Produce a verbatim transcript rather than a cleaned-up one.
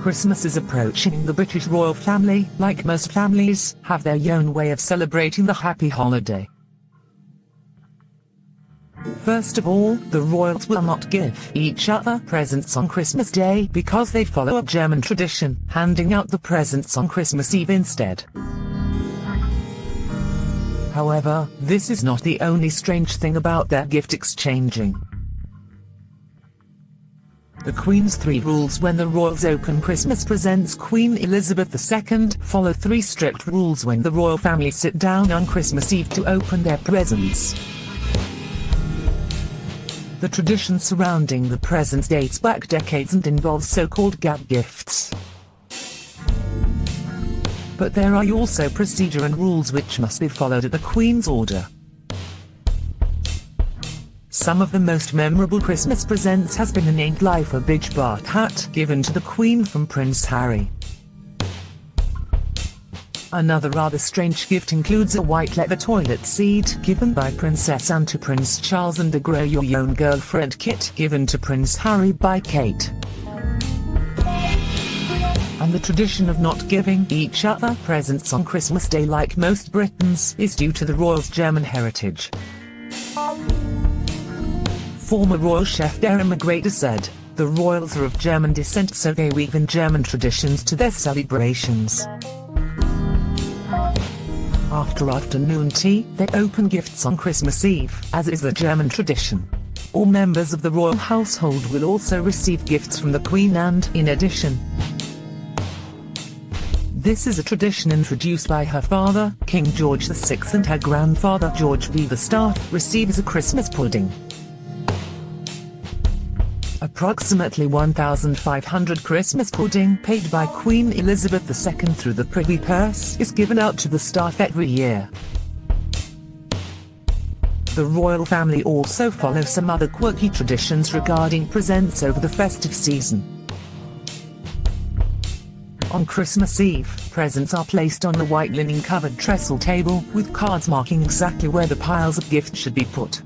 Christmas is approaching. The British royal family, like most families, have their own way of celebrating the happy holiday. First of all, the royals will not give each other presents on Christmas Day because they follow a German tradition, handing out the presents on Christmas Eve instead. However, this is not the only strange thing about their gift exchanging. The Queen's three rules when the royals open Christmas presents. Queen Elizabeth the Second follow three strict rules when the royal family sit down on Christmas Eve to open their presents. The tradition surrounding the presents dates back decades and involves so-called gap gifts. But there are also procedure and rules which must be followed at the Queen's order. Some of the most memorable Christmas presents has been a named lifer Big Bath hat given to the Queen from Prince Harry. Another rather strange gift includes a white leather toilet seat given by Princess Anne to Prince Charles and a grow your own girlfriend kit given to Prince Harry by Kate. And the tradition of not giving each other presents on Christmas Day, like most Britons, is due to the royals' German heritage. Former royal chef Darren McGrady said, "The royals are of German descent, so they weave in German traditions to their celebrations. After afternoon tea, they open gifts on Christmas Eve, as is the German tradition. All members of the royal household will also receive gifts from the Queen and, in addition, this is a tradition introduced by her father, King George the Sixth, and her grandfather George the Fifth, the staff receives a Christmas pudding." Approximately one thousand five hundred Christmas pudding paid by Queen Elizabeth the Second through the Privy Purse is given out to the staff every year. The royal family also follow some other quirky traditions regarding presents over the festive season. On Christmas Eve, presents are placed on a white linen-covered trestle table with cards marking exactly where the piles of gifts should be put.